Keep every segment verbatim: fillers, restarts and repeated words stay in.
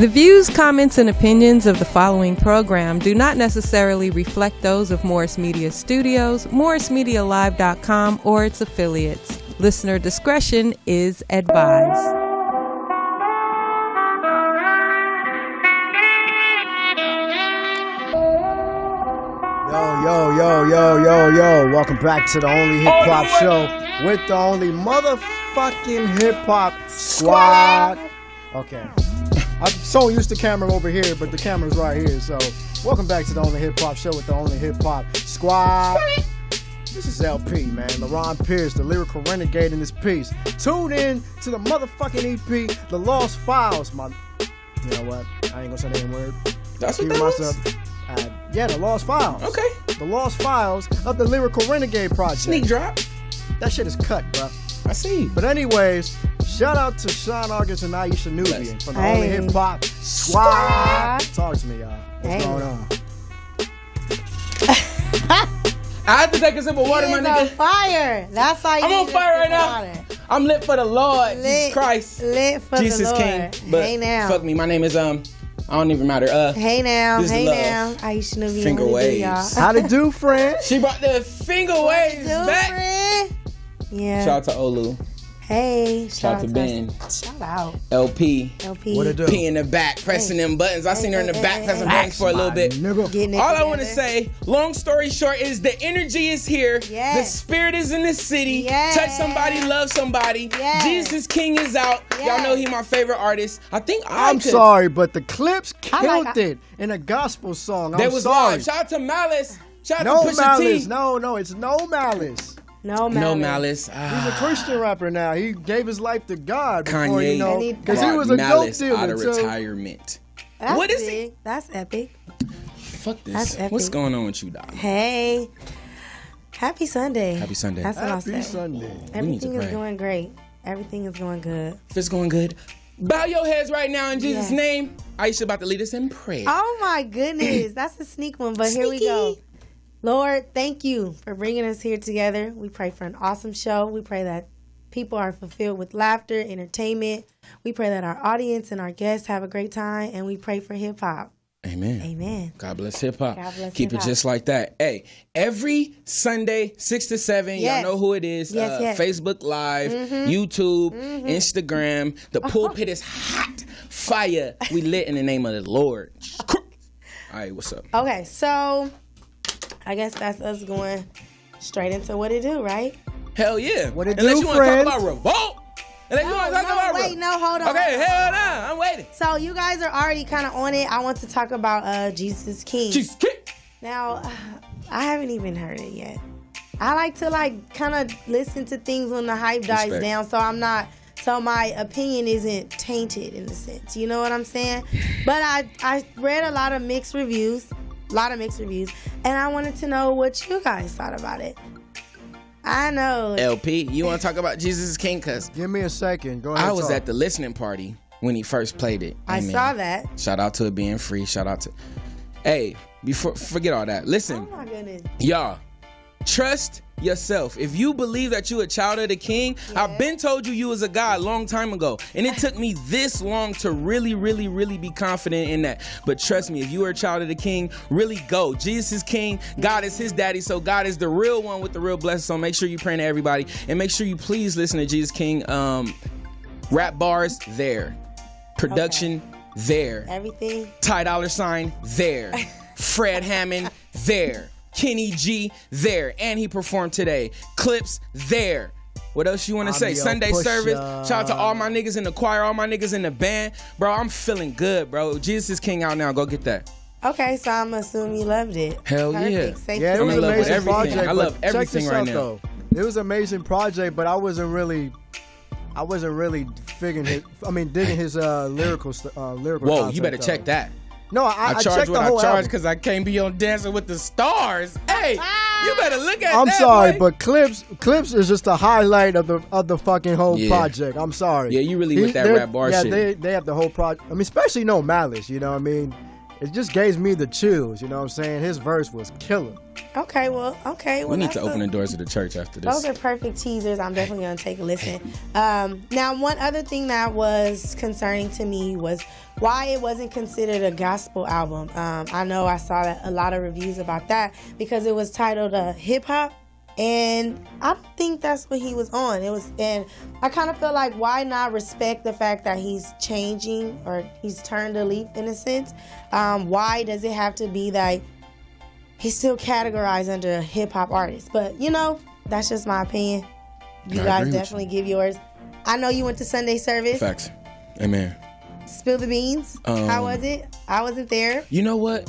The views, comments, and opinions of the following program do not necessarily reflect those of Morris Media Studios, morris media live dot com, or its affiliates. Listener discretion is advised. Yo, yo, yo, yo, yo, yo. Welcome back to the only hip-hop show with the only motherfucking hip-hop squad. Okay. I'm so used to camera over here, but the camera's right here. So, welcome back to the only hip-hop show with the only hip-hop squad. This is L P, man. Leron Pierce, the lyrical renegade in this piece. Tune in to the motherfucking E P, The Lost Files. My, you know what? I ain't gonna say that word. That's what that was? Uh, yeah, The Lost Files. Okay. The Lost Files of the Lyrical Renegade Project. Sneak drop. That shit is cut, bro. I see. But anyways, shout out to Sean August and Ayesha Nubian yes. from the hey. Only Hip Hop Squad. Talk to me, y'all. What's hey. going on? I have to take a sip of water, my nigga. Fire. That's how you I'm on fire right now. Water. I'm lit for the Lord. Lit, Jesus Christ. Lit for Jesus the Lord. King. But hey now. Fuck me. My name is um. I don't even matter. Uh, hey now, hey now. Ayesha Nubian. Finger waves. How to do, friend? She brought the finger what waves do, back. Friend? Yeah. Shout out to Olu. Hey, shout, shout out to Ben. Us. Shout out. L P. L P. What it do? P in the back, pressing hey. them buttons. I hey, seen her in the hey, back hey, pressing hey, buttons hey, for a little bit. Nigga. All I want to say, long story short, is the energy is here. Yes. The spirit is in the city. Yes. Touch somebody, love somebody. Yes. Jesus King is out. Yes. Y'all know he my favorite artist. I think I I'm could. sorry, but the clips killed like it I in a gospel song. That was sorry. Live. Shout out to Malice. Shout no out to Pusha Malice. T. No, no, it's no Malice. No Malice. No Malice. Ah. He's a Christian rapper now. He gave his life to God. Before, Kanye, you know, because he was a dope dealer out of retirement. That's what is he? That's epic. Fuck this. That's epic. What's going on with you, Doc? Hey, happy Sunday. Happy Sunday. That's what I said. Happy Sunday. Everything is going great. Everything is going good. If it's going good, bow your heads right now in Jesus' yeah. name. Ayesha about to lead us in prayer. Oh my goodness, that's a sneak one, but Sneaky. Here we go. Lord, thank you for bringing us here together. We pray for an awesome show. We pray that people are fulfilled with laughter, entertainment. We pray that our audience and our guests have a great time, and we pray for hip-hop. Amen. Amen. God bless hip-hop. God bless Keep hip-hop. It just like that. Hey, every Sunday, six to seven, yes. y'all know who it is. Yes, uh, yes. Facebook Live, mm-hmm. YouTube, mm-hmm. Instagram. The pulpit is hot fire. We lit in the name of the Lord. All right, what's up? Okay, so I guess that's us going straight into what it do, right? Hell yeah. What it do, Unless you friend. want to talk about Revolt. Unless no, you want to talk no, about Revolt. Wait, no, hold on. Okay, hell no. I'm waiting. So you guys are already kind of on it. I want to talk about uh, Jesus King. Jesus King. Now, uh, I haven't even heard it yet. I like to like kind of listen to things when the hype dies Respect. down, so I'm not, so my opinion isn't tainted in a sense. You know what I'm saying? But I, I read a lot of mixed reviews. A lot of mixed reviews, and I wanted to know what you guys thought about it. I know. L P, you want to talk about Jesus Is King? Cause give me a second. Go ahead. I was talk. at the listening party when he first played it. I Amen. saw that. Shout out to it being free. Shout out to. Hey, before forget all that. Listen, oh my goodness, y'all, trust yourself. If you believe that you a child of the King, yeah. I've been told you you was a god a long time ago, and it took me this long to really really really be confident in that. But trust me, if you are a child of the King, really go. Jesus is King. God is his daddy, so God is the real one with the real blessing. So make sure you praying to everybody, and make sure you please listen to Jesus King. Um rap bars there, production okay. there, everything. Ty Dollar Sign there, Fred Hammond there, Kenny G there, and he performed today. Clips there. What else you want to say? Sunday service. Shout out to all my niggas in the choir, all my niggas in the band. Bro, I'm feeling good, bro. Jesus is King out now. Go get that. Okay, so I'm assuming you loved it. Hell yeah. Yeah, it was an amazing project. I love everything right now. It was an amazing project, but I wasn't really... I wasn't really figuring his... I mean, digging his uh, lyrical... Uh, lyrical Whoa, you better check that. No, I, I charge I what I charge because I can't be on Dancing with the Stars. Hey, you better look at I'm that. I'm sorry, boy. but clips, clips is just the highlight of the of the fucking whole yeah. project. I'm sorry. Yeah, you really he, with that rap bar yeah, shit. Yeah, they they have the whole project. I mean, especially no Malice. You know what I mean? it just gave me the chills, you know what I'm saying? His verse was killer. Okay, well, okay. Well, we need to open the doors of the church after this. Those are perfect teasers. I'm definitely going to take a listen. Um, now, one other thing that was concerning to me was why it wasn't considered a gospel album. Um, I know I saw a lot of reviews about that because it was titled uh, Hip Hop. And I don't think that's what he was on. It was, and I kind of feel like, why not respect the fact that he's changing or he's turned a leaf in a sense? Um, why does it have to be like he's still categorized under a hip hop artist? But you know, that's just my opinion. You I guys definitely you. give yours. I know you went to Sunday service. Facts. Amen. Spill the beans. Um, How was it? I wasn't there. You know what?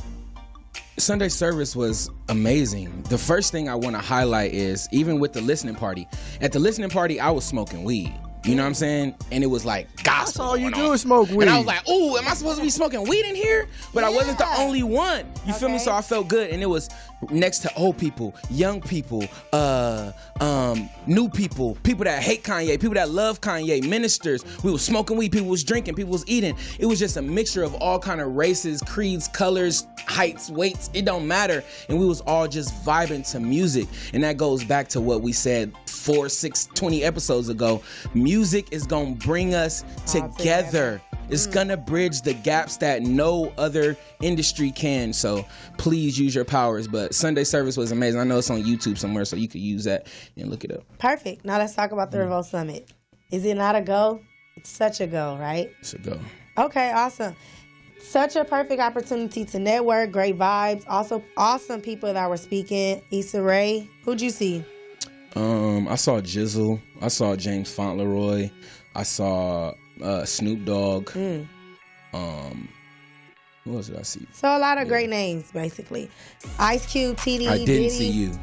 Sunday service was amazing. The first thing I want to highlight is, even with the listening party, at the listening party, I was smoking weed. You know what I'm saying? And it was like gospel. That's all you do is smoke weed. And I was like, ooh, am I supposed to be smoking weed in here? But yeah. I wasn't the only one. You okay. feel me? So I felt good. And it was next to old people, young people, uh, um, new people, people that hate Kanye, people that love Kanye, ministers. We were smoking weed. People was drinking. People was eating. It was just a mixture of all kind of races, creeds, colors, heights, weights. It don't matter. And we was all just vibing to music. And that goes back to what we said four, six, twenty episodes ago. Music is going to bring us together. together. It's mm. going to bridge the gaps that no other industry can. So please use your powers. But Sunday service was amazing. I know it's on YouTube somewhere, so you could use that and look it up. Perfect. Now let's talk about the mm. Revolt Summit. Is it not a go? It's such a go, right? It's a go. Okay, awesome. Such a perfect opportunity to network, great vibes. Also, awesissa people that were speaking. Issa Rae, who'd you see? Um, I saw G Z A. I saw James Fauntleroy. I saw uh, Snoop Dogg. Mm. Um, who else did I see? So a lot of yeah. great names, basically. Ice Cube, T D, I didn't Diddy. see you.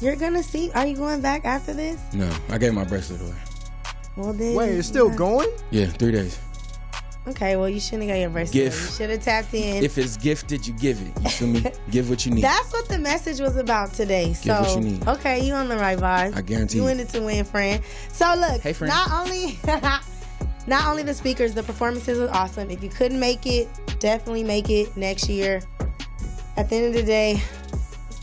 You're gonna see? Are you going back after this? No, I gave my bracelet away. Well then. Wait, it's still yeah. going? Yeah, three days. Okay, well, you shouldn't have got your bracelet. You should have tapped in. If it's gifted, you give it. You feel me? Give what you need. That's what the message was about today. So, give what you need. Okay, you on the right vibe. I guarantee you. You in it to win, friend. So, look, hey, friend. not only not only the speakers, the performances were awesome. If you couldn't make it, definitely make it next year. At the end of the day,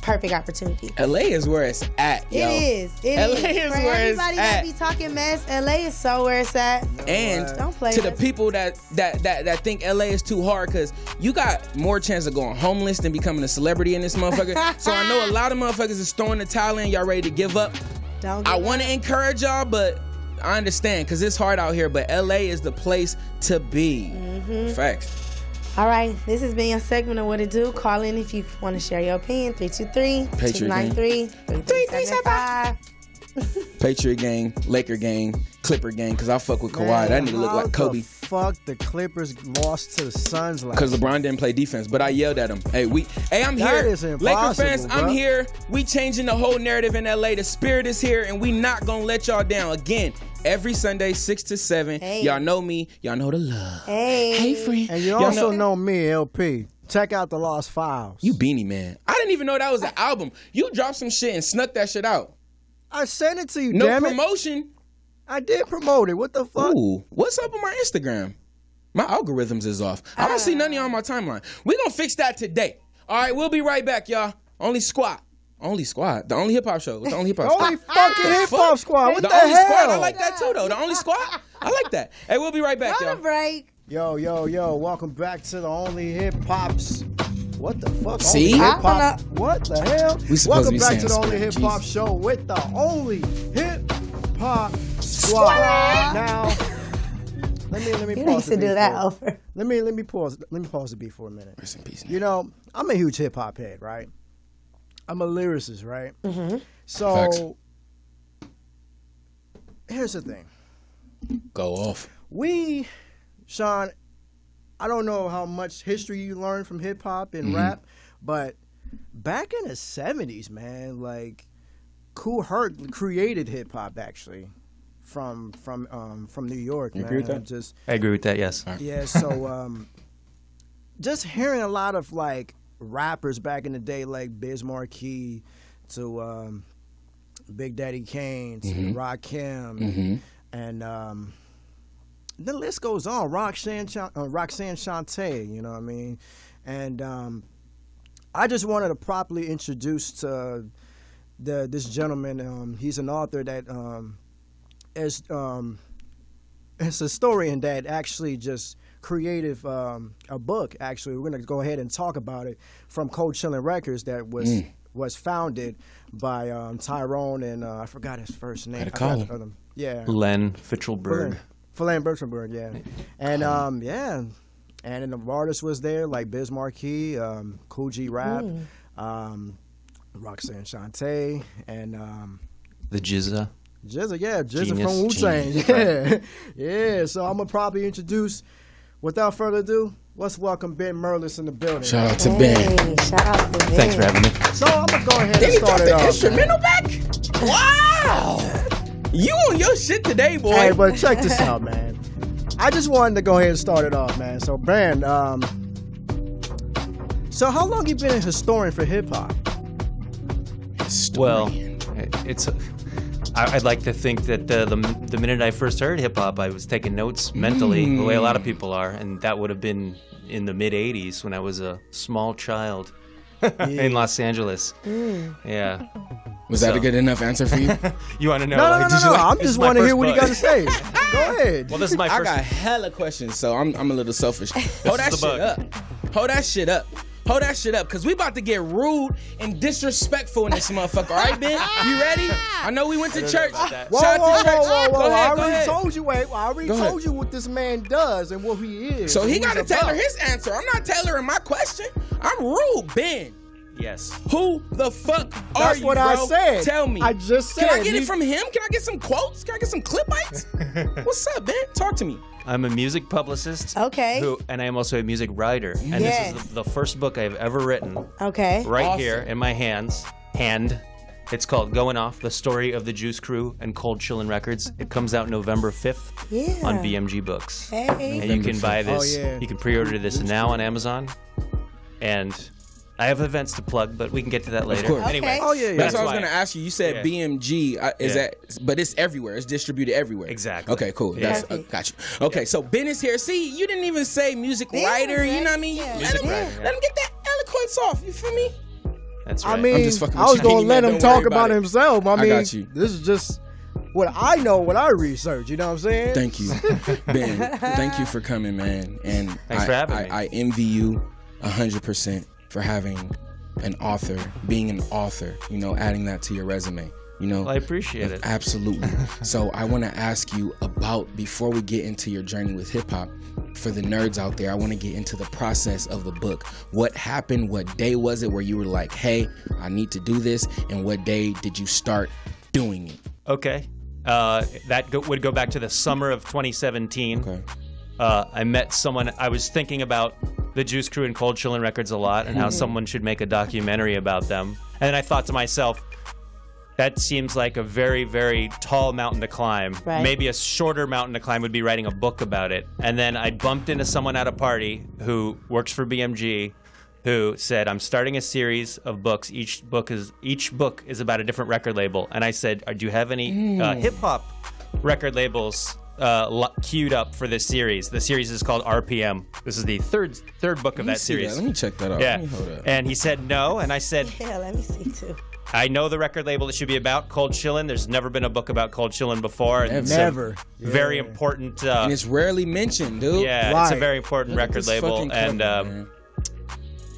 perfect opportunity. L A is where it's at, yo. It is. It L A is, is where everybody it's at. Everybody that be talking mess, L A is so where it's at. And don't play to the people that that that that think L A is too hard, because you got more chance of going homeless than becoming a celebrity in this motherfucker. So I know a lot of motherfuckers is throwing the towel in. Y'all ready to give up? Don't. Give I want to encourage y'all, but I understand because it's hard out here. But L A is the place to be. Mm-hmm. Facts. All right, this has been your segment of What It Do. Call in if you want to share your opinion. three two three, two nine three, three three seven five. Patriot gang, Laker gang, Clipper gang, because I fuck with Kawhi. Man, that nigga look like Kobe. The fuck the Clippers lost to the Suns like Because LeBron didn't play defense, but I yelled at him. Hey, we, hey, I'm that here. Is Laker fans, bro. I'm here. We changing the whole narrative in L A. The spirit is here, and we not going to let y'all down again. Every Sunday, six to seven. Hey. Y'all know me. Y'all know the love. Hey, hey friend. And you also know, know me, L P. Check out The Lost Files. You beanie man. I didn't even know that was an album. You dropped some shit and snuck that shit out. I sent it to you, no damn it. No promotion. I did promote it. What the fuck? Ooh, what's up with my Instagram? My algorithms is off. I don't uh. see none of y'all on my timeline. We're going to fix that today. All right, we'll be right back, y'all. Only squat. Only squad. The only hip-hop show. The only hip-hop Only fucking hip-hop squad. What the, the only hell? Squad. I like that, too, though. The only squad. I like that. Hey, we'll be right back, y'all. break. Yo, yo, yo. Welcome back to the Only Hip-Hops. What the fuck? See? Only hip-hop. What the hell? We Welcome to back to the Only Hip-Hop Show with the Only Hip-Hop Squad. squad. Now, let me, let me you pause the beat. You need to do that over. Let me, let me pause, let me pause the beat for a minute. Rest in peace. You know, I'm a huge hip-hop head, right? I'm a lyricist, right? Mm-hmm. So, Facts. Here's the thing. Go off. We, Sean, I don't know how much history you learned from hip-hop and mm-hmm. rap, but back in the seventies, man, like, Kool Herc created hip-hop, actually, from from um, from New York, you man. agree with that? Just, I agree with that, yes. Right. Yeah, so, um, just hearing a lot of, like, rappers back in the day, like Biz Markie to um, Big Daddy Kane to mm-hmm. Rakim, mm-hmm. and um, the list goes on. Roxanne, uh, Roxanne Shanté, you know what I mean? And um, I just wanted to properly introduce to the, this gentleman. Um, he's an author that um, is um, is a historian that actually just created um, a book. Actually, we're going to go ahead and talk about it, from Cold Chillin' Records, that was mm. was founded by um, Tyrone and uh, I forgot his first name. I call him. Yeah, Len Fitchelberg. Len Fitchelberg, yeah, and um, yeah. And the artists was there, like Biz Markie, um, Cool G Rap, mm. um, Roxanne Shanté, and um, the G Z A. G Z A, yeah, G Z A from Wu-Tang. Yeah. Yeah, so I'm going to probably introduce, without further ado, let's welcome Ben Merlis in the building. Shout out to hey, Ben. Shout out to Ben. Thanks for having me. So I'm going to go ahead Did and start it off. Did he drop the instrumental back? Wow! You on your shit today, boy. Hey, but check this out, man. I just wanted to go ahead and start it off, man. So, Ben, um, so how long you been a historian for hip hop? Historian. Well, it's. I, I'd like to think that the, the the minute I first heard hip hop, I was taking notes mentally, mm. the way a lot of people are, and that would have been in the mid eighties when I was a small child yeah. in Los Angeles. Mm. Yeah. Was so. that a good enough answer for you? You want to know? No, like, no, no, no. Like, I'm just want to hear book. what you got to say. Go ahead. Well, this is my first. I got hella questions, so I'm I'm a little selfish. Hold that shit bug. up. Hold that shit up. Hold that shit up, because we about to get rude and disrespectful in this motherfucker. All right, Ben? You ready? I know we went to church. Whoa, whoa, whoa, whoa, whoa. I already told you, wait, I already told you what this man does and what he is. So he got to tailor his answer. I'm not tailoring my question. I'm rude, Ben. Yes. Who the fuck are That's you, what bro? I said. Tell me. I just said. Can I get you... it from him? Can I get some quotes? Can I get some clip bites? What's up, Ben? Talk to me. I'm a music publicist. Okay. Who, and I am also a music writer. And yes. this is the, the first book I've ever written. Okay. Right awesome. here in my hands. Hand. It's called Going Off, The Story of the Juice Crew and Cold Chillin' Records. It comes out November fifth yeah. on B M G Books. Hey. And November you can buy this. Oh, yeah. You can pre-order this now on Amazon. And... I have events to plug, but we can get to that later. Of course. Okay. Anyway, oh, yeah, yeah. That's, that's what why. I was going to ask you. You said yeah. B M G, uh, is yeah. that, but it's everywhere. It's distributed everywhere. Exactly. Okay, cool. Yeah. That's, uh, got you. Okay, yeah. so Ben is here. See, you didn't even say music yeah, writer. Right? You know what I mean? Yeah. Music let, him, writer, yeah. let him get that eloquence off. You feel me? That's right. I mean, I'm just fucking I was going to let him talk about, about himself. I mean, I got you. This is just what I know, what I research. You know what I'm saying? Thank you. Ben, thank you for coming, man. And Thanks I, for having I, me. I envy you one hundred percent. For having an author, being an author, you know, adding that to your resume, you know. Well, I appreciate it. Absolutely. So I want to ask you about, before we get into your journey with hip hop, for the nerds out there, I want to get into the process of the book. What happened? What day was it where you were like, hey, I need to do this? And what day did you start doing it? Okay. Uh, that go would go back to the summer of twenty seventeen. Okay. Uh, I met someone, I was thinking about the Juice Crew and Cold Chillin' Records a lot and how mm-hmm. someone should make a documentary about them. And I thought to myself, that seems like a very, very tall mountain to climb. Right. Maybe a shorter mountain to climb would be writing a book about it. And then I bumped into someone at a party who works for B M G who said, I'm starting a series of books. Each book is, each book is about a different record label. And I said, do you have any mm. uh, hip-hop record labels Uh, queued up for this series? The series is called R P M. This is the third third book of that series. That. Let me check that out. Yeah. Let me hold up. And he said no, and I said, yeah, let me see too. I know the record label it should be about, Cold Chillin'. There's never been a book about Cold Chillin' before. And never. Yeah. Very important. Uh, and it's rarely mentioned, dude. Yeah, right. It's a very important Look record label, and um,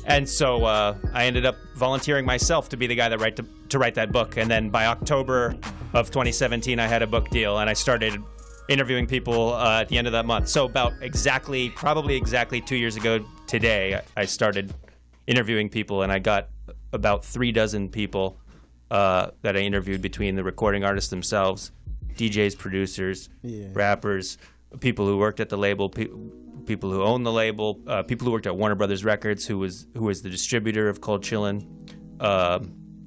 and so uh, I ended up volunteering myself to be the guy that write to, to write that book. And then by October of twenty seventeen, I had a book deal, and I started interviewing people uh, at the end of that month. So about exactly, probably exactly two years ago today, I started interviewing people, and I got about three dozen people uh, that I interviewed between the recording artists themselves, D Js, producers, yeah. rappers, people who worked at the label, pe people who owned the label, uh, people who worked at Warner Brothers Records, who was who was the distributor of Cold Chillin', uh,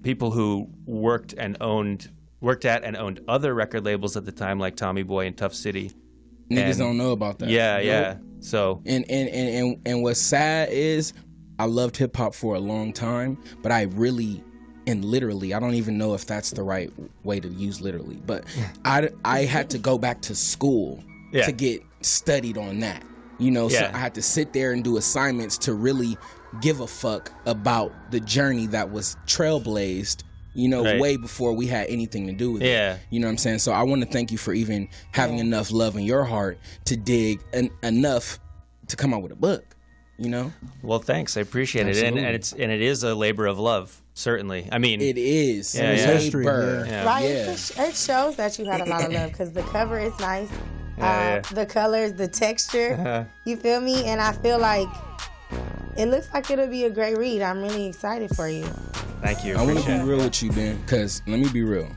people who worked and owned worked at and owned other record labels at the time, like Tommy Boy and Tough City. Niggas and, don't know about that. Yeah, nope. yeah. So and, and and and and what's sad is I loved hip hop for a long time, but I really and literally I don't even know if that's the right way to use literally, but I I had to go back to school yeah. to get studied on that. You know, yeah. so I had to sit there and do assignments to really give a fuck about the journey that was trailblazed, you know, right. way before we had anything to do with yeah. it. You know what I'm saying? So I want to thank you for even having yeah. enough love in your heart to dig en enough to come out with a book, you know? Well, thanks. I appreciate Absolutely. it. And, and, it's, and it is a labor of love, certainly. I mean... It is. Yeah, it's yeah. history. Yeah. Yeah. Right? Yeah. It shows that you had a lot of love because the cover is nice. Yeah, uh, yeah. The colors, the texture. Uh-huh. You feel me? And I feel like... It looks like it'll be a great read. I'm really excited for you. Thank you. I want to be real with you, Ben, because let me be real.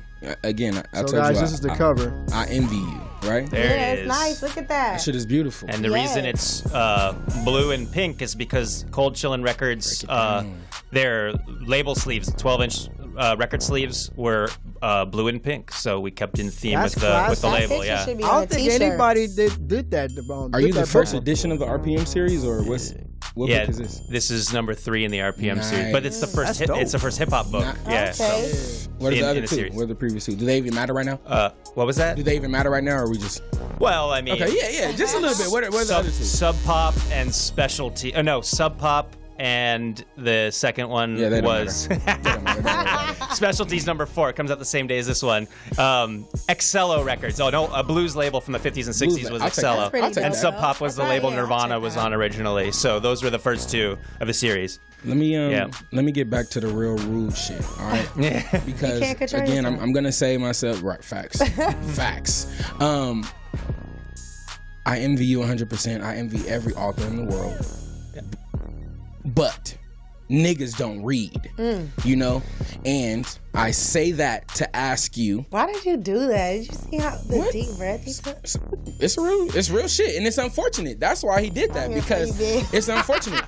Again, I, I so told guys, you this I, is the I, cover. I envy you, right? There yeah, it is. It's nice. Look at that. That shit is beautiful. And the yes. reason it's uh, blue and pink is because Cold Chillin' Records, uh, their label sleeves, twelve inch uh, record sleeves, were uh, blue and pink. So we kept in theme That's with the class. with the label. Yeah. I don't think anybody did, did that. Um, Are did you that the first book? edition of the R P M series, or what's? What yeah, book is this? This is number three in the R P M nice. series, but it's the first. Hip, it's the first hip hop book. Not, yeah. Okay. So, what are the in, other in the two? Series. What are the previous two? Do they even matter right now? Uh, what was that? Do they even matter right now, or are we just? Well, I mean. Okay. Yeah, yeah. Just a little bit. What are, what are the sub, other two? Sub Pop and Specialty. Oh no, Sub Pop and the second one yeah, was Specialty's number four. It comes out the same day as this one. Um, Excello Records. Oh no, a blues label from the fifties and sixties was Excello, and Sub Pop was the label Nirvana was on originally. So those were the first two of the series. Let me um, yeah. let me get back to the real rude shit. All right, yeah. because again, I'm, I'm gonna say myself right. Facts, facts. Um, I envy you one hundred percent. I envy every author in the world. But niggas don't read, mm. you know? And I say that to ask you. Why did you do that? Did you see how the what? deep breath he took? It's, it's, real, it's real shit, and it's unfortunate. That's why he did that, because it's unfortunate.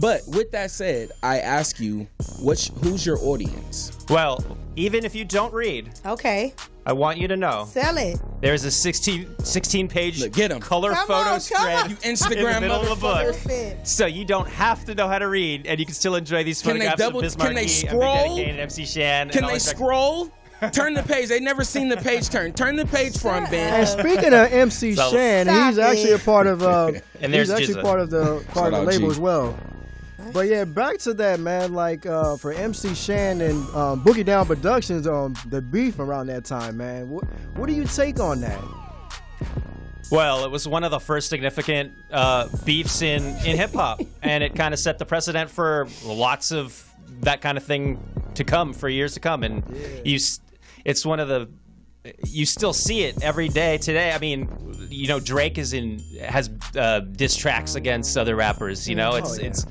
But with that said, I ask you, what's, who's your audience? Well, even if you don't read. Okay. I want you to know. Sell it. There's a sixteen page Look, get 'em. color come photo on, spread you Instagram in the middle of the book. So you don't have to know how to read, and you can still enjoy these can photographs double, of Biz Markie, Big Daddy Kane, and M C Shan. Can and they scroll? Turn the page. They never seen the page turn. Turn the page for him, Ben. And speaking of M C so, Shan, he's it. actually a part of uh, and he's actually G Z A. part of the part of the label G. as well. But yeah, back to that, man. Like uh, for M C Shan and um, Boogie Down Productions, um, the beef around that time, man. What, what do you take on that? Well, it was one of the first significant uh, beefs in in hip hop, and it kind of set the precedent for lots of that kind of thing to come for years to come. And yeah. you, it's one of the. You still see it every day today. I mean, you know, Drake is in has uh, diss tracks against other rappers. You know, it's oh, yeah. it's.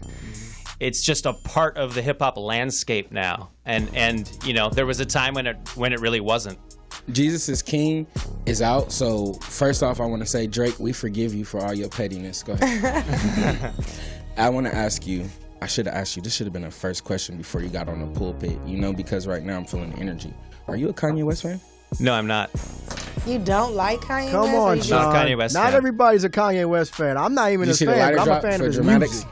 It's just a part of the hip hop landscape now, and and you know there was a time when it when it really wasn't. Jesus Is King is out, so first off, I want to say Drake, we forgive you for all your pettiness. Go ahead. I want to ask you. I should have asked you. This should have been a first question before you got on the pulpit, you know, because right now I'm feeling the energy. Are you a Kanye West fan? No, I'm not. You don't like Kanye Come West? Come on, you John. Kanye West not fan. everybody's a Kanye West fan. I'm not even you a fan. But I'm a fan of his dramatics. music.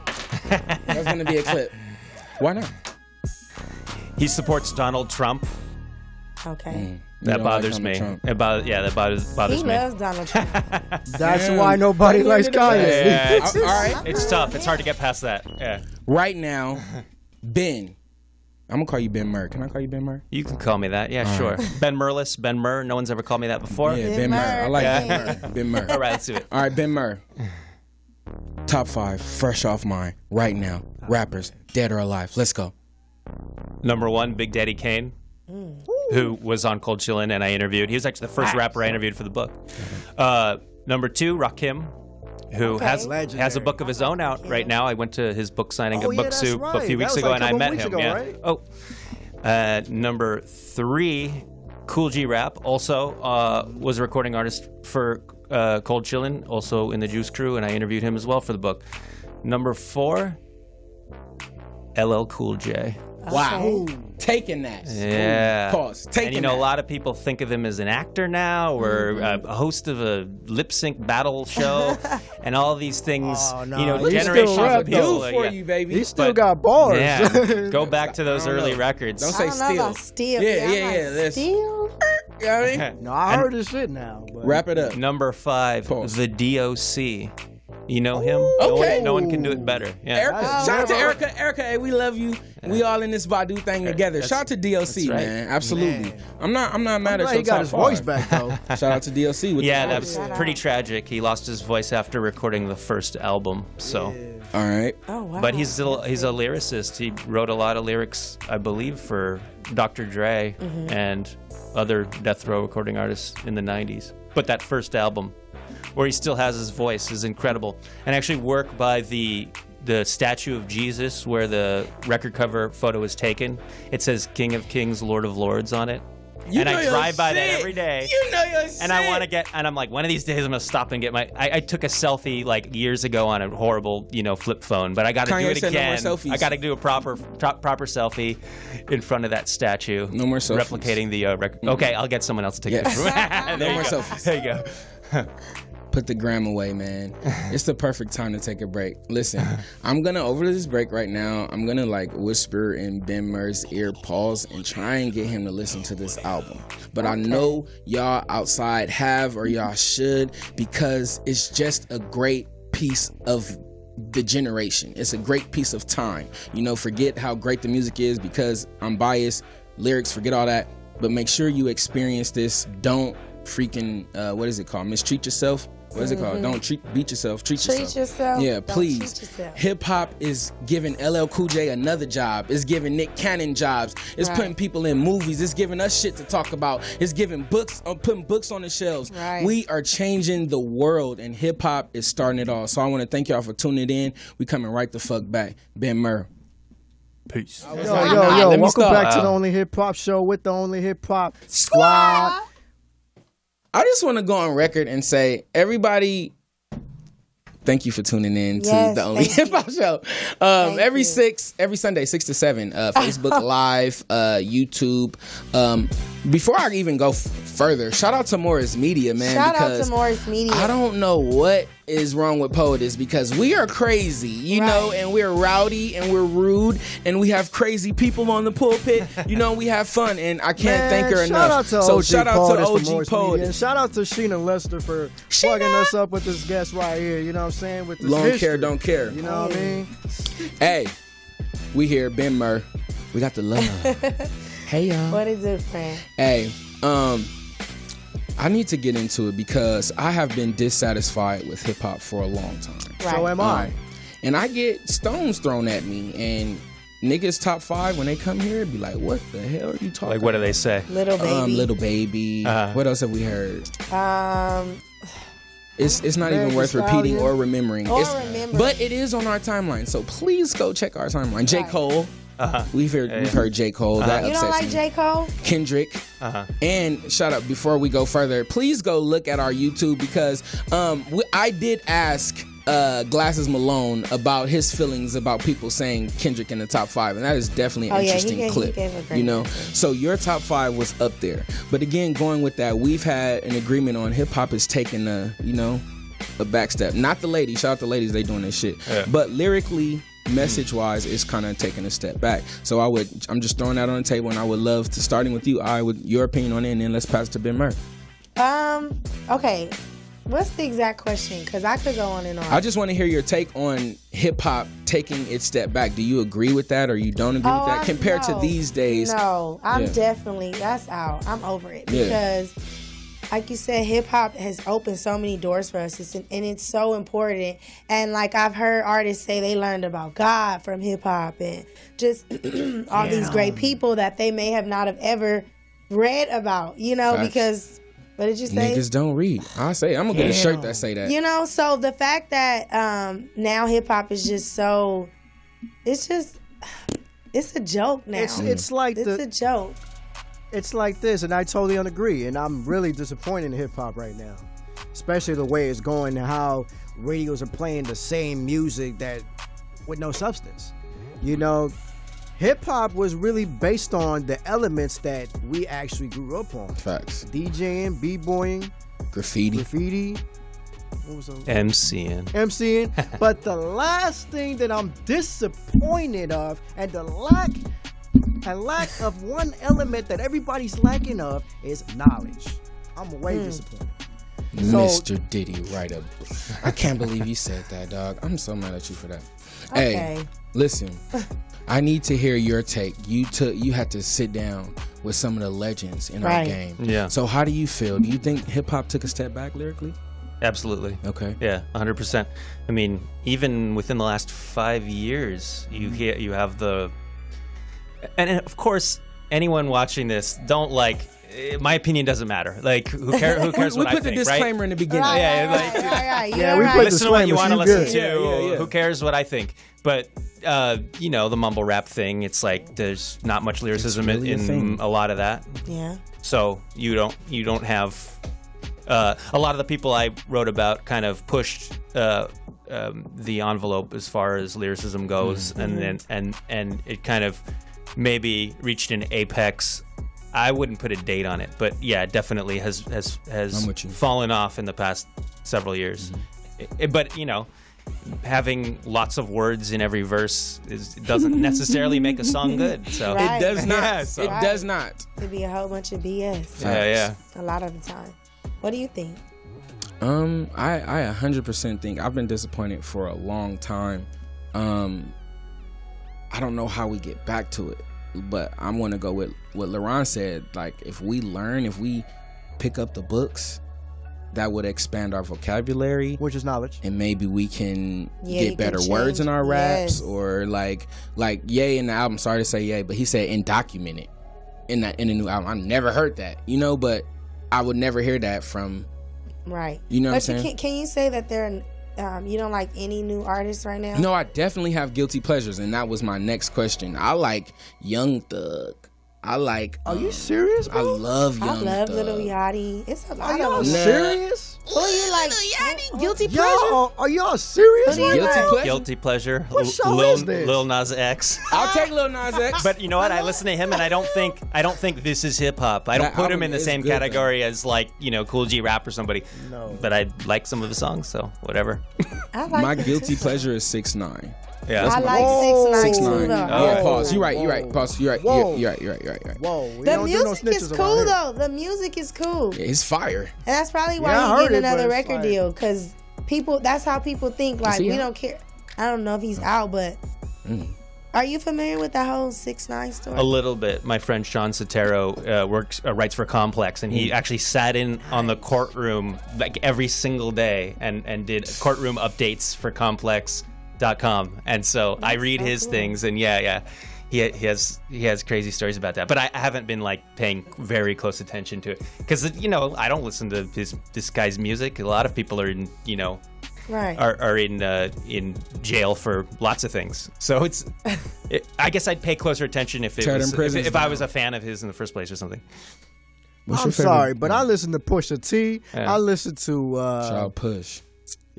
That's gonna be a clip. Why not? He supports Donald Trump. Okay. Mm, that bothers like me. It bothers, yeah, that bothers, bothers he me. He loves Donald Trump. That's Damn. why nobody likes Kanye. Yeah, yeah. All right. It's tough. It's hard to get past that. Yeah. Right now, Ben. I'm gonna call you Ben Mer. Can I call you Ben Mer? You can call me that. Yeah, All sure. Right. Ben Merlis, Ben Mer. No one's ever called me that before. Yeah, Ben, Ben Mer. Mer. I like yeah. Ben Mer. Ben Mer. All right, let's do it. All right, Ben Mer. Top five, fresh off mine, right now. Rappers, dead or alive. Let's go. Number one, Big Daddy Kane, mm. who was on Cold Chillin' and I interviewed. He was actually the first rapper I interviewed for the book. Uh, number two, Rakim, who okay. has Legendary. has a book of his own out right now. I went to his book signing oh, at yeah, Book Soup right. a few weeks ago, like and I met him. Ago, yeah. right? Oh, uh, number three, Cool G Rap, also uh, was a recording artist for. Uh, Cold Chillin', also in the Juice Crew, and I interviewed him as well for the book. Number four, L L Cool J. Okay. Wow, Ooh. taking that. Yeah. Pause. Taking. And you know, that. a lot of people think of him as an actor now, or mm-hmm. a host of a lip sync battle show, and all these things. Oh, no. You know, He's generations still rap, of people. Like, for yeah. you, baby. He still but, got bars. Yeah, go back to those early know. records. Don't say steal. Steal. Yeah, yeah, yeah. yeah steal. You know what I mean? No, I and heard this shit now. But. Wrap it up. Number five, Pulse. the D O C You know him? Okay. No one, no one can do it better. Yeah. Erica, wow. Shout out to Erica. Erica, hey, we love you. Yeah. We all in this Badu thing yeah. together. That's, shout out to D O C, right. man. Absolutely. Man. I'm not I'm not mad I'm at you. He got his far. voice back, though. Shout out to D O C. With yeah, that was pretty tragic. He lost his voice after recording the first album. So. Yeah. All right. Oh, wow. But he's a, he's a lyricist. He wrote a lot of lyrics, I believe, for Doctor Dre mm-hmm. and other death row recording artists in the nineties. But that first album, where he still has his voice, is incredible. And actually, work by the the statue of Jesus, where the record cover photo is taken, it says King of Kings, Lord of Lords on it. You and I drive by shit. that every day. You know your and shit. I want to get, and I'm like, one of these days I'm gonna stop and get my. I, I took a selfie like years ago on a horrible, you know, flip phone, but I got to do it again. No I got to do a proper, pro proper selfie in front of that statue. No more selfies. Replicating the uh, record. Mm-hmm. Okay, I'll get someone else to take yes. it. No more go. selfies. There you go. Put the gram away, man. It's the perfect time to take a break. Listen, I'm gonna, over this break right now, I'm gonna like whisper in Ben Mer's ear, pause, and try and get him to listen to this album. But I know y'all outside have, or y'all should, because it's just a great piece of the generation. It's a great piece of time. You know, forget how great the music is, because I'm biased, lyrics, forget all that, but make sure you experience this. Don't freaking, uh, what is it called? Mistreat yourself? What is it called? Mm-hmm. Don't treat, beat yourself. Treat, treat yourself. yourself. Yeah, Don't please. Hip-hop is giving L L Cool J another job. It's giving Nick Cannon jobs. It's right. putting people in movies. It's giving us shit to talk about. It's giving books, uh, putting books on the shelves. Right. We are changing the world, and hip-hop is starting it all. So I want to thank y'all for tuning in. We coming right the fuck back. Ben Merlis. Peace. Yo, yo, yo. Let welcome back wow. to the Only Hip-Hop Show with the Only Hip-Hop Squad. Squad. I just want to go on record and say, everybody, thank you for tuning in yes, to the Only Hip Hop Show. Um, every you. six, every Sunday, six to seven, uh, Facebook Live, uh, YouTube. Um, before I even go f further, shout out to Morris Media, man. Shout out to Morris Media. I don't know what is wrong with Poetess, because we are crazy, you right. know, and we're rowdy and we're rude, and we have crazy people on the pulpit, you know, we have fun, and I can't man, thank her enough. So shout out to O G Poetess. Shout out to Sheena Lester for Sheena. plugging us up with this guest right here, you know what I'm saying? With this Long history. Care, don't care. You know oh. what I mean? Hey, we here, Ben Merlis. We got the love. Hey, y'all. What is it, friend? Hey, um... I need to get into it, because I have been dissatisfied with hip hop for a long time. Right. So am I. Um, and I get stones thrown at me, and niggas top five when they come here be like, "What the hell are you talking?" Like, what do they say? Little baby. Um, little baby. Uh-huh. What else have we heard? Um. It's, it's not even worth repeating or remembering. Or it's, remembering. But it is on our timeline, so please go check our timeline. J. Right. Cole. Uh-huh. We've heard yeah. we've heard J. Cole. Uh-huh. That you don't like me. J. Cole? Kendrick. Uh-huh. And shut up. Before we go further, please go look at our YouTube, because um, we, I did ask uh, Glasses Malone about his feelings about people saying Kendrick in the top five, and that is definitely an oh, interesting yeah, he, clip. He gave a great you know, answer. So your top five was up there, but again, going with that, we've had an agreement on hip hop is taking a you know a backstep. Not the ladies. Shout out the ladies, they doing this shit, yeah. but lyrically. Message wise, it's kind of taking a step back. So I would, I'm just throwing that on the table, and I would love to, starting with you, I would your opinion on it, and then let's pass it to Ben Merlis. Um, okay, what's the exact question? Because I could go on and on. I just want to hear your take on hip hop taking its step back. Do you agree with that, or you don't agree oh, with that? I'm, Compared no, to these days, no, I'm yeah. definitely that's out. I'm over it because. Yeah. Like you said, hip-hop has opened so many doors for us, it's an, and it's so important. And, like, I've heard artists say they learned about God from hip-hop and just all yeah. these great people that they may have not have ever read about, you know, Facts. because, what did you say? Niggas don't read. I say, I'm going to get a shirt that say that. You know, so the fact that um, now hip-hop is just so, it's just, it's a joke now. It's, it's like It's the a joke. It's like this, and I totally agree, and I'm really disappointed in hip-hop right now, especially the way it's going and how radios are playing the same music that with no substance. You know, hip-hop was really based on the elements that we actually grew up on. Facts. DJing, b-boying. Graffiti. Graffiti. What was that? MCing. MCing. But the last thing that I'm disappointed of, and the lack... A lack of one element that everybody's lacking of is knowledge. I'm way mm. disappointed. So, Mister Diddy, right up. I can't believe you said that, dog. I'm so mad at you for that. Okay. Hey, listen, I need to hear your take. You took, you had to sit down with some of the legends in right. our game. Yeah. So how do you feel? Do you think hip hop took a step back lyrically? Absolutely. Okay. Yeah, one hundred percent. I mean, even within the last five years, you hear, you have the, and of course, anyone watching this, don't like. My opinion doesn't matter. Like, who, care, who cares we, what we I think, right? We put the disclaimer in the beginning. Right, yeah, right, like, right, right. yeah, we right. put listen to what you want to listen good. to. Yeah, yeah, yeah. Who cares what I think? But uh, you know, the mumble rap thing. It's like there's not much lyricism really in, in a, a lot of that. Yeah. So you don't you don't have uh, a lot of the people I wrote about kind of pushed uh, um, the envelope as far as lyricism goes, mm-hmm. and then and, and and it kind of maybe reached an apex. I wouldn't put a date on it, but yeah, it definitely has has has fallen off in the past several years. Mm-hmm. it, it, but you know, having lots of words in every verse is, doesn't necessarily make a song good. So right. it does not. Yeah, so. It right. does not. It'd be a whole bunch of B S. Yeah, yeah. A lot of the time. What do you think? Um, I I one hundred percent think I've been disappointed for a long time. Um, I don't know how we get back to it. But I'm gonna go with what Leron said. Like, if we learn, if we pick up the books, that would expand our vocabulary, which is knowledge, and maybe we can yeah, get better can words in our raps, yes. or like, like Ye in the album. Sorry to say Ye, but he said undocumented in that in the new album. I've never heard that, you know. But I would never hear that from, right? You know, but what I'm you saying? Can, can you say that they're? An Um, you don't like any new artists right now? No, I definitely have guilty pleasures, and that was my next question. I like Young Thug. I like. Are um, you serious, bro? I love Young Thug. I love Thug. Little Yachty. It's a lot of them. Serious? Who you like? Little Yachty, guilty pleasure. Are y'all serious? Guilty pleasure. Guilty pleasure. What show Lil, is this? Lil Nas X. I'll take Lil Nas X. But you know what? I listen to him, and I don't think I don't think this is hip hop. I don't that put him in the same good, category man. as like you know Cool G Rap or somebody. No. But I like some of his songs, so whatever. I like my guilty pleasure is six nine. Yeah, I like oh, six nine. six nine. Oh. Yeah, pause. You're right. You're right. Pause. You're right. You're, you're right. You're right. You're right. You're right. Whoa. We the music no is cool though. The music is cool. Yeah, it's fire. And that's probably why yeah, he getting another it, record deal, because people. That's how people think. Like we out? don't care. I don't know if he's oh. out, but. Mm. Are you familiar with that whole six nine story? A little bit. My friend Sean Sotero uh, works, uh, writes for Complex, and he actually sat in on the courtroom like every single day and and did courtroom updates for Complex. Dot com and so That's I read so his cool. things, and yeah, yeah, he he has he has crazy stories about that. But I haven't been like paying very close attention to it because you know I don't listen to this this guy's music. A lot of people are in you know, right, are are in uh, in jail for lots of things. So it's, it, I guess I'd pay closer attention if it was, if, if I was a fan of his in the first place or something. What's I'm sorry, but I listen to Pusha T. Yeah. I listen to uh, Child Push.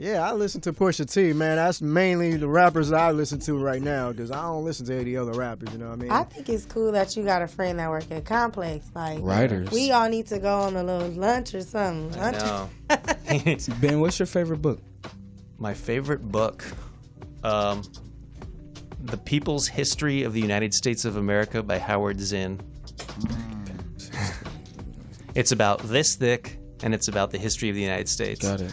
Yeah, I listen to Pusha T, man. That's mainly the rappers that I listen to right now, because I don't listen to any other rappers, you know what I mean? I think it's cool that you got a friend that works at Complex. Like, writers. We all need to go on a little lunch or something. Lunch. I know. Ben, what's your favorite book? My favorite book? Um, The People's History of the United States of America by Howard Zinn. It's about this thick, and it's about the history of the United States. Got it.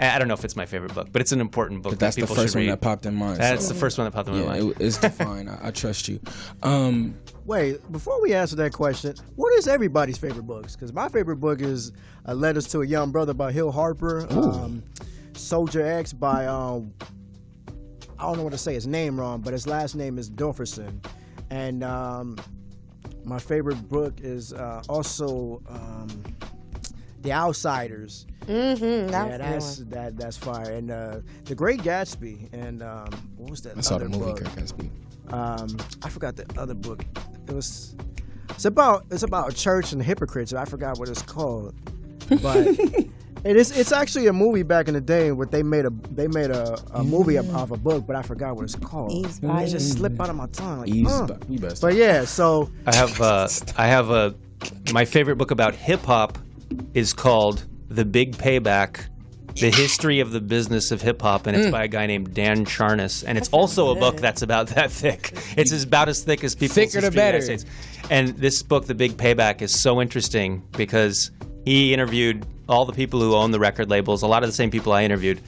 I don't know if it's my favorite book, but it's an important book. But that's that people the first one that popped in mind. That's so. the first one that popped in yeah, my mind. It's fine. I, I trust you. Um, Wait, before we answer that question, what is everybody's favorite books? Because my favorite book is uh, Letters to a Young Brother by Hill Harper, um, Soldier X by, um, I don't know what to say his name wrong, but his last name is Dorferson. And um, my favorite book is uh, also um, The Outsiders. Mm-hmm, that's yeah, that's that, that's fire. And uh, The Great Gatsby, and um, what was that? I saw other the movie Great Gatsby. Um, I forgot the other book. It was it's about it's about church and hypocrites. I forgot what it's called, but it is it's actually a movie back in the day. Where they made a they made a, a movie yeah. off a book, but I forgot what it's called. It just slipped out of my tongue. Like, uh. you best. But yeah, so I have uh, I have a my favorite book about hip hop is called The Big Payback, The History of the Business of Hip Hop, and it's mm. by a guy named Dan Charnas. And it's also a book that's about that thick. It's about as thick as People's History of the United States. And this book, The Big Payback, is so interesting because he interviewed all the people who own the record labels, a lot of the same people I interviewed,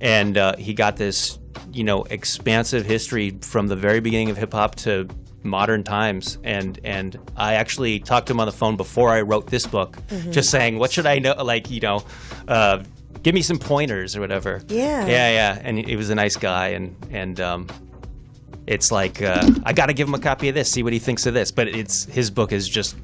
and uh, he got this, you know, expansive history from the very beginning of hip hop to modern times. And and I actually talked to him on the phone before I wrote this book, mm-hmm. just saying, what should I know? Like, you know, uh, give me some pointers or whatever. Yeah. Yeah, yeah. And he was a nice guy, and and um, it's like uh, I got to give him a copy of this, see what he thinks of this. But it's his book is just.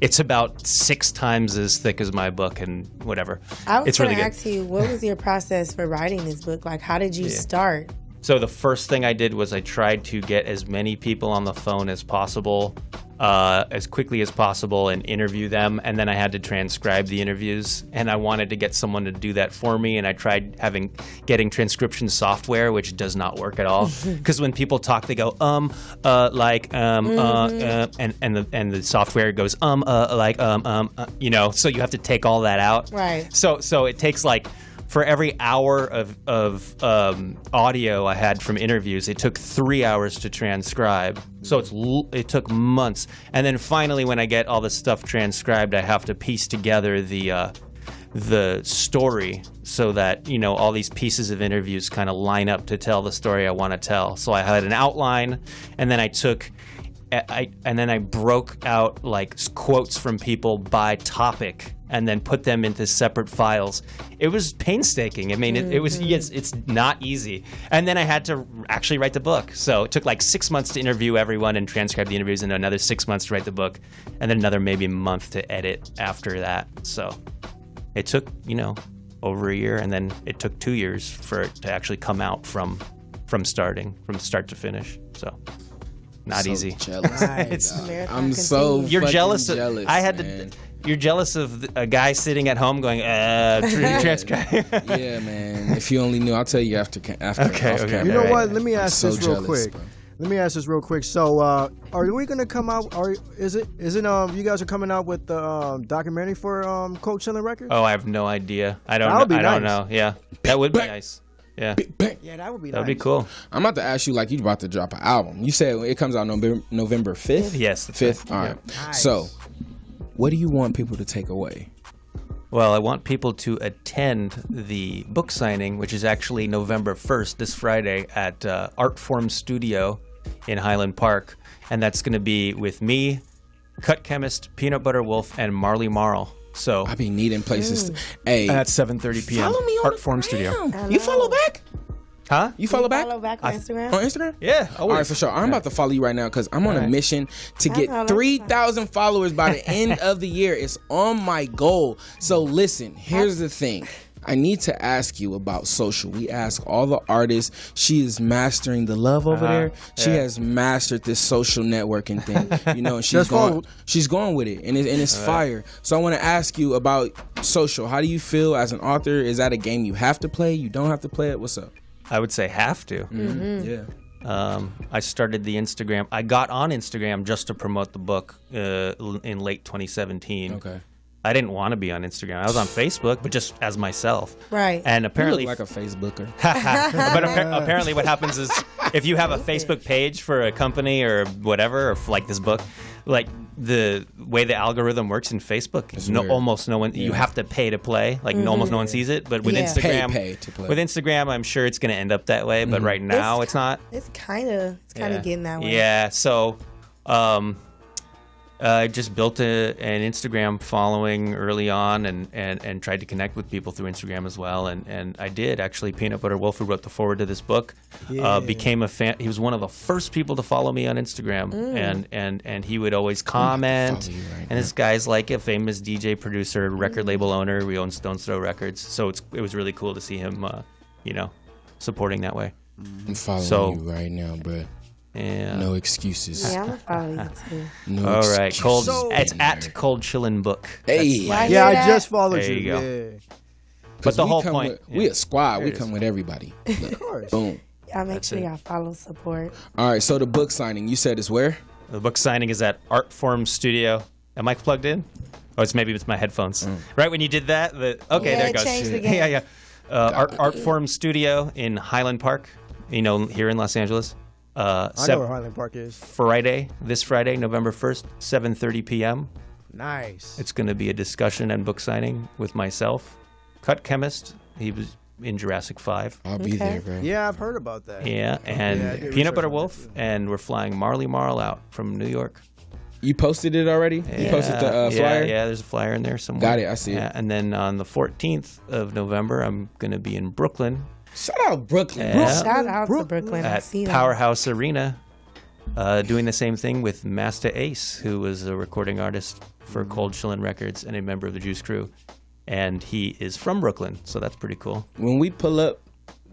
It's about six times as thick as my book and whatever. I was going to ask you, what was your process for writing this book? Like, how did you yeah. start? So the first thing I did was I tried to get as many people on the phone as possible, uh, as quickly as possible, and interview them. And then I had to transcribe the interviews. And I wanted to get someone to do that for me. And I tried having getting transcription software, which does not work at all. Because when people talk, they go, um, uh, like, um, mm-hmm. uh, uh, and, and, the, and the software goes, um, uh, like, um, um, uh, you know. So you have to take all that out. Right. So, so it takes like... For every hour of, of um, audio I had from interviews, it took three hours to transcribe. So it's l it took months. And then finally, when I get all this stuff transcribed, I have to piece together the uh, the story so that, you know, all these pieces of interviews kind of line up to tell the story I want to tell. So I had an outline, and then I took. I, and then I broke out like quotes from people by topic and then put them into separate files. It was painstaking. I mean, mm-hmm. it, it was it's, it's not easy. And then I had to actually write the book. So it took like six months to interview everyone and transcribe the interviews, and another six months to write the book, and then another maybe month to edit after that. So it took, you know, over a year, and then it took two years for it to actually come out from from starting, from start to finish. So. Not so easy. Jealous. I'm so you're jealous, of, jealous. I had man. to. You're jealous of a guy sitting at home going, uh, transcribe. Yeah. Yeah, man. If you only knew, I'll tell you after. After. Okay. Okay. You know what? Let me ask I'm this so real jealous, quick. Bro. Let me ask this real quick. So, uh, are we gonna come out? Are is it? Is it? Um, you guys are coming out with the um, documentary for um, Cold Chillin' Records? Oh, I have no idea. I don't. Know. Be I nice. don't know. Yeah, that would be nice. Yeah, yeah, that would be that'd nice. be cool. I'm about to ask you, like, you about to drop an album. You said it comes out November fifth. Yes, fifth. All right. Yeah. Nice. So, what do you want people to take away? Well, I want people to attend the book signing, which is actually November first, this Friday, at uh, Artform Studio in Highland Park, and that's going to be with me, Cut Chemist, Peanut Butter Wolf, and Marley Marl. So I be needing places. Mm. Hey, at seven thirty p m Follow me on Artform Studio. Hello. You follow back? Huh? You follow you back? Follow back on I, Instagram. On Instagram? Yeah. Always. All right, for sure. I'm about to follow you right now because I'm All on right. a mission to That's get three thousand followers by the end of the year. It's on my goal. So listen, here's the thing. I need to ask you about social. We ask all the artists. She is mastering the love over uh-huh. there. She yeah. has mastered this social networking thing. You know, and she's going. Cool. She's going with it, and, it, and it's all fire. Right. So I want to ask you about social. How do you feel as an author? Is that a game you have to play? You don't have to play it. What's up? I would say have to. Mm-hmm. Yeah. Um, I started the Instagram. I got on Instagram just to promote the book uh, in late twenty seventeen. Okay. I didn't want to be on Instagram. I was on Facebook, but just as myself. Right. And apparently, you look like a Facebooker. But appa apparently, what happens is if you have a Facebook page for a company or whatever, or like this book, like the way the algorithm works in Facebook, it's no, almost no one. Yeah. You have to pay to play. Like mm-hmm. almost no one sees it. But with yeah. Instagram, pay, pay to play. With Instagram, I'm sure it's going to end up that way. But mm-hmm. right now, it's, it's not. It's kind of it's kind of yeah. getting that way. Yeah. So. Um, I uh, just built a, an Instagram following early on, and, and, and tried to connect with people through Instagram as well. And, and I did, actually. Peanut Butter Wolf, who wrote the foreword to this book, yeah. uh, became a fan. He was one of the first people to follow me on Instagram. Mm. And, and, and he would always comment. Right and now. This guy's like a famous D J, producer, record mm. label owner. We own Stone's Throw Records. So it's, it was really cool to see him, uh, you know, supporting that way. I'm following so, you right now, bro. Yeah. No excuses. Yeah, I'm gonna follow you too. No All right, cold. So it's at Cold Chillin' Book. Hey, That's yeah, I just followed there you. There you go. Yeah. But the whole point, with, yeah. we a squad. There we come is. with everybody. Of course. Boom. Y'all make That's sure y'all follow support. All right, so the book signing. You said is where? The book signing is at Artform Studio. Am I plugged in? Oh, it's maybe it's my headphones. Mm. Right when you did that, the okay, yeah, there it goes. The yeah, yeah. Uh, Art Artform Studio in Highland Park. You know, here in Los Angeles. Uh, I know where Highland Park is. Friday, this Friday, November first, seven thirty p m Nice. It's going to be a discussion and book signing with myself. Cut Chemist. He was in Jurassic five. I'll be okay. there, bro. Yeah, I've heard about that. Yeah, and yeah, Peanut Butter Wolf. And we're flying Marley Marl out from New York. You posted it already? Yeah, you posted the uh, flyer? Yeah, yeah, there's a flyer in there somewhere. Got it, I see yeah, it. And then on the fourteenth of November, I'm going to be in Brooklyn. Shout out Brooklyn. Yeah. Brooklyn. Shout out Brooklyn. to Brooklyn. At I see Powerhouse that. Arena, uh, doing the same thing with Master Ace, who was a recording artist for Cold Chillin' Records and a member of the Juice Crew. And he is from Brooklyn, so that's pretty cool. When we pull up,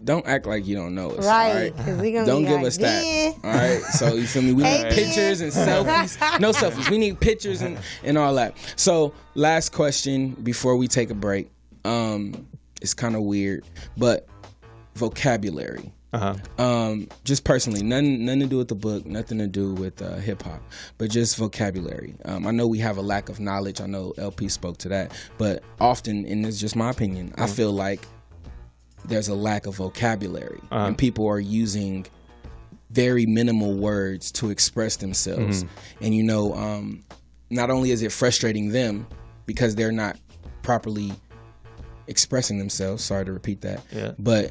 don't act like you don't know us. Right. All right? We gonna don't be give like, us that. Yeah. All right. So you feel me? We hey, need pictures and selfies. No selfies. We need pictures and, and all that. So last question before we take a break. Um, it's kind of weird, but vocabulary. Uh-huh. Um, just personally, nothing, nothing to do with the book, nothing to do with uh, hip hop, but just vocabulary. Um, I know we have a lack of knowledge. I know L P spoke to that, but often, and it's just my opinion, mm-hmm. I feel like there's a lack of vocabulary, uh-huh. and people are using very minimal words to express themselves. Mm-hmm. And you know, um, not only is it frustrating them because they're not properly expressing themselves. Sorry to repeat that, yeah. but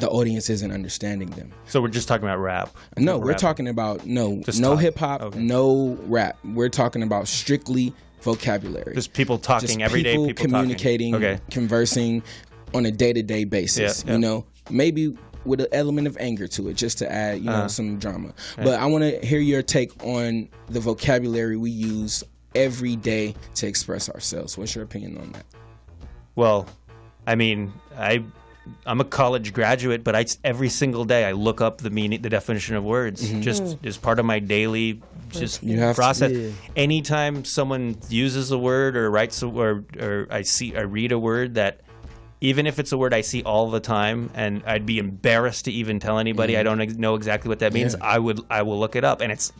the audience isn't understanding them. So we're just talking about rap? No, like we're rap. talking about, no, just no hip-hop, okay. no rap. We're talking about strictly vocabulary. Just people talking just every people day, people communicating, okay. conversing on a day-to-day -day basis, yeah, yeah. you know? Maybe with an element of anger to it, just to add, you uh, know, some drama. Yeah. But I want to hear your take on the vocabulary we use every day to express ourselves. What's your opinion on that? Well, I mean, I... I'm a college graduate, but I, every single day I look up the meaning, the definition of words, mm-hmm. just as part of my daily just process. To, yeah. Anytime someone uses a word or writes a, or or I see I read a word that, even if it's a word I see all the time, and I'd be embarrassed to even tell anybody mm-hmm. I don't ex know exactly what that means. Yeah. I would I will look it up, and it's.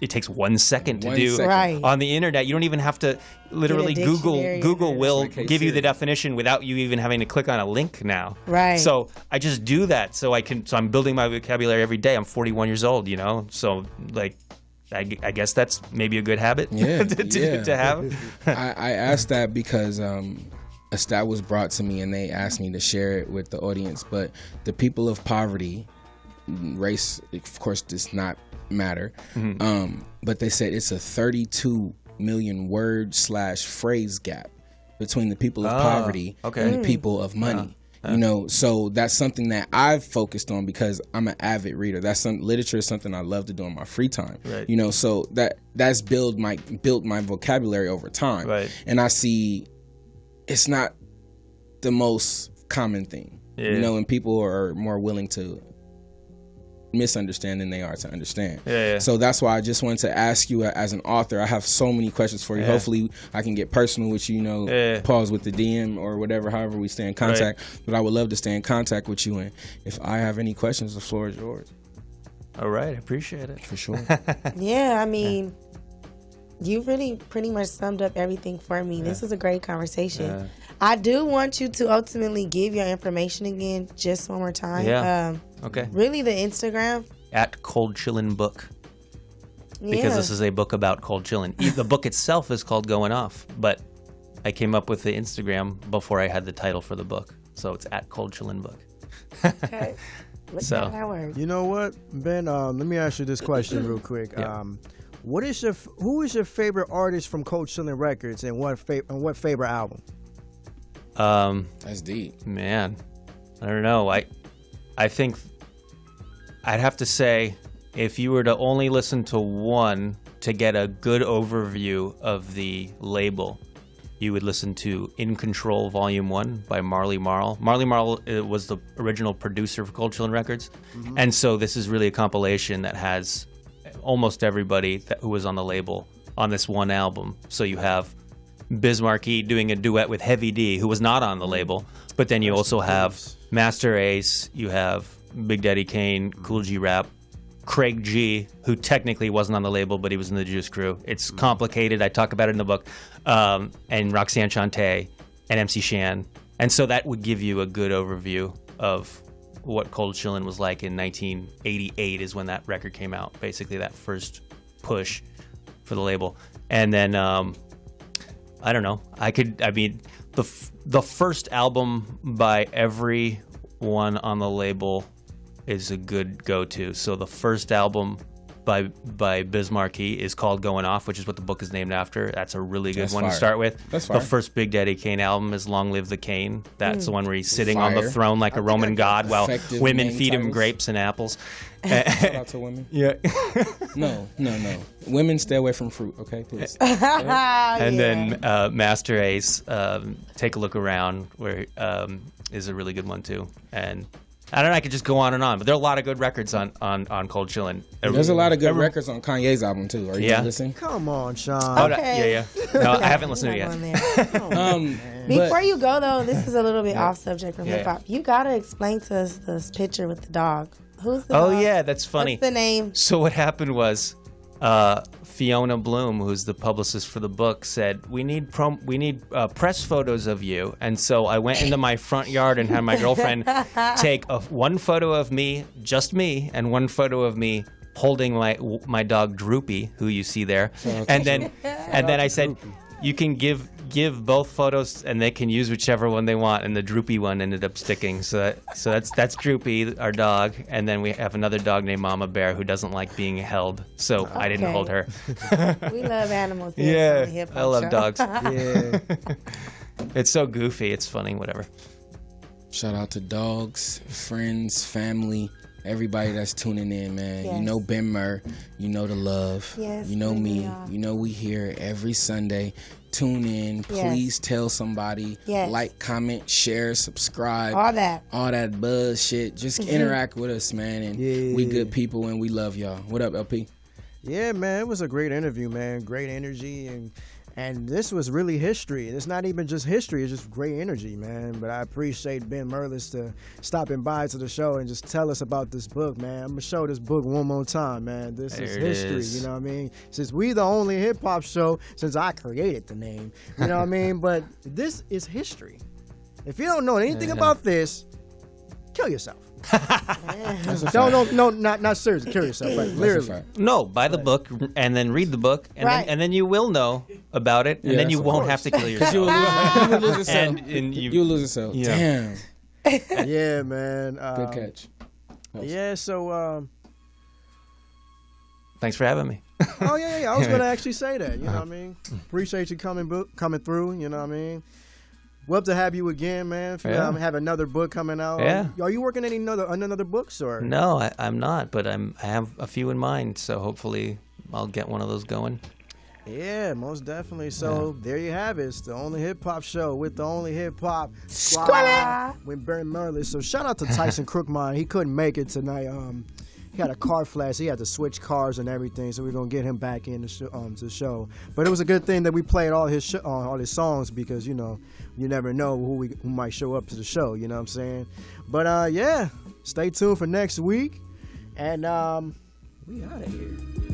It takes one second to one do second. Right. on the internet. You don't even have to literally Google. Google will like give you the definition without you even having to click on a link now. Right. So I just do that. So I can. So I'm building my vocabulary every day. I'm forty-one years old. You know. So like, I, I guess that's maybe a good habit. Yeah. to, yeah. to have. I, I asked that because um, a stat was brought to me, and they asked me to share it with the audience. But the people of poverty, race, of course, does not matter, mm-hmm. um, but they said it's a thirty-two million word slash phrase gap between the people of oh, poverty okay. and the people of money. Yeah. Yeah. You know, so that's something that I've focused on because I'm an avid reader. That's some literature is something I love to do in my free time. Right. You know, so that that's build my built my vocabulary over time. Right. And I see it's not the most common thing. Yeah. You know, and people are more willing to misunderstand than they are to understand. Yeah, yeah. So that's why I just wanted to ask you as an author. I have so many questions for you. Yeah. Hopefully I can get personal with you, you know, yeah. pause with the D M or whatever, however we stay in contact. Right. But I would love to stay in contact with you. And if I have any questions, the floor is yours. All right. I appreciate it. For sure. yeah. I mean, you really pretty much summed up everything for me. Yeah. This is a great conversation. Yeah. I do want you to ultimately give your information again just one more time. Yeah. Um, okay. Really, the Instagram at Cold Chillin' Book, yeah. because this is a book about Cold Chillin'. The book itself is called Going Off, but I came up with the Instagram before I had the title for the book, so it's at Cold Chillin' Book. Okay. Look so at that word. You know what, Ben? Um, let me ask you this question real quick. Yeah. Um, what is your who is your favorite artist from Cold Chillin' Records, and what fa and what favorite album? Um, That's deep, man. I don't know. I I think. I'd have to say, if you were to only listen to one to get a good overview of the label, you would listen to In Control Volume one by Marley Marl. Marley Marl was the original producer for Cold Chillin' Records. Mm-hmm. And so this is really a compilation that has almost everybody that, who was on the label on this one album. So you have Biz Markie doing a duet with Heavy D, who was not on the label. But then you also have Master Ace, you have Big Daddy Kane, Cool G Rap, Craig G, who technically wasn't on the label, but he was in the Juice Crew. It's complicated. I talk about it in the book. Um, and Roxanne Shanté and M C Shan. And so that would give you a good overview of what Cold Chillin' was like in nineteen eighty-eight is when that record came out, basically that first push for the label. And then um, I don't know. I could, I mean, the f the first album by everyone on the label is a good go-to. So the first album by by Biz Markie is called Going Off, which is what the book is named after. That's a really good that's one fire. to start with. That's fire. The first Big Daddy Kane album is Long Live the Kane. That's mm. the one where he's sitting fire. on the throne like I a Roman god while women feed titles. him grapes and apples. Shout out to women. Yeah. no, no, no. Women, stay away from fruit, okay? Please. And yeah. then uh, Master Ace, um, Take a Look Around, where um, is a really good one too. And I don't know, I could just go on and on, but there are a lot of good records on, on, on Cold Chillin'. There's a lot of good Every, records on Kanye's album, too. Are you yeah. listening? Come on, Sean. Okay. Yeah, yeah. No, I haven't listened to it yet. Oh, um, Before you go, though, this is a little bit yeah. off subject from yeah, hip-hop. Yeah. You got to explain to us this picture with the dog. Who's the oh, dog? yeah, that's funny. What's the name? So what happened was uh, Fiona Bloom, who's the publicist for the book, said, we need, prom we need uh, press photos of you. And so I went into my front yard and had my girlfriend take a, one photo of me, just me, and one photo of me holding my, my dog Droopy, who you see there. Okay. And then, and then I said, Droopy. you can give... give both photos and they can use whichever one they want, and the Droopy one ended up sticking, so that, so that's that's Droopy, our dog. And then we have another dog named Mama Bear who doesn't like being held, so okay. I didn't hold her. We love animals here. Yeah, on the hip hop I love show. dogs. Yeah. It's so goofy, it's funny, whatever. Shout out to dogs, friends, family, everybody that's tuning in, man. Yes. You know Ben Mer, you know the love, yes, you know me, you know we here every Sunday. Tune in, please yes. tell somebody, yes. like, comment, share, subscribe, all that, all that buzz shit. Just mm-hmm. interact with us, man, and yeah. we good people and we love y'all. What up, L P? Yeah, man, it was a great interview, man. Great energy, and and this was really history. And it's not even just history; it's just great energy, man. But I appreciate Ben Merlis to stopping by to the show and just tell us about this book, man. I'm gonna show this book one more time, man. This there is history. Is. You know what I mean? Since we the only hip hop show since I created the name, you know what I mean? But this is history. If you don't know anything yeah. about this, kill yourself. no, no, no, not not seriously. Kill yourself, like, literally. No, buy the book and then read the book, and right. then, and then you will know about it, and yeah, then you won't course. have to kill yourself. You will lose, lose yourself. And, and you, you lose yourself. Yeah. Damn. Yeah, man. Um, Good catch. Helps. Yeah. So. Um, Thanks for having me. Oh yeah, yeah. I was gonna actually say that. You know what I mean? Appreciate you coming coming through. You know what I mean? Love to have you again, man. If you yeah. um, have another book coming out, yeah. Are you working any another another books or? No, I, I'm not, but I'm I have a few in mind, so hopefully I'll get one of those going. Yeah, most definitely. So yeah. there you have it. It's the only hip hop show with the only hip hop squad with Ben Merlis. So shout out to Tyson Crookmine. He couldn't make it tonight. Um, he had a car flash. He had to switch cars and everything. So we're gonna get him back in the show, um, to the show. But it was a good thing that we played all his sh uh, all his songs, because you know. You never know who, we, who might show up to the show, you know what I'm saying? But, uh, yeah, stay tuned for next week. And um, we out of here.